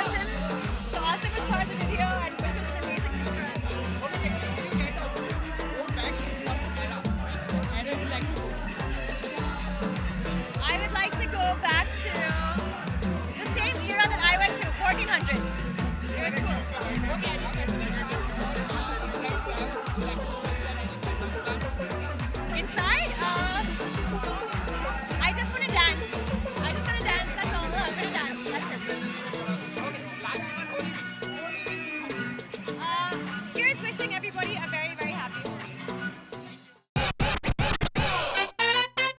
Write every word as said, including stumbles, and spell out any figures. Asim. So Asim is part of the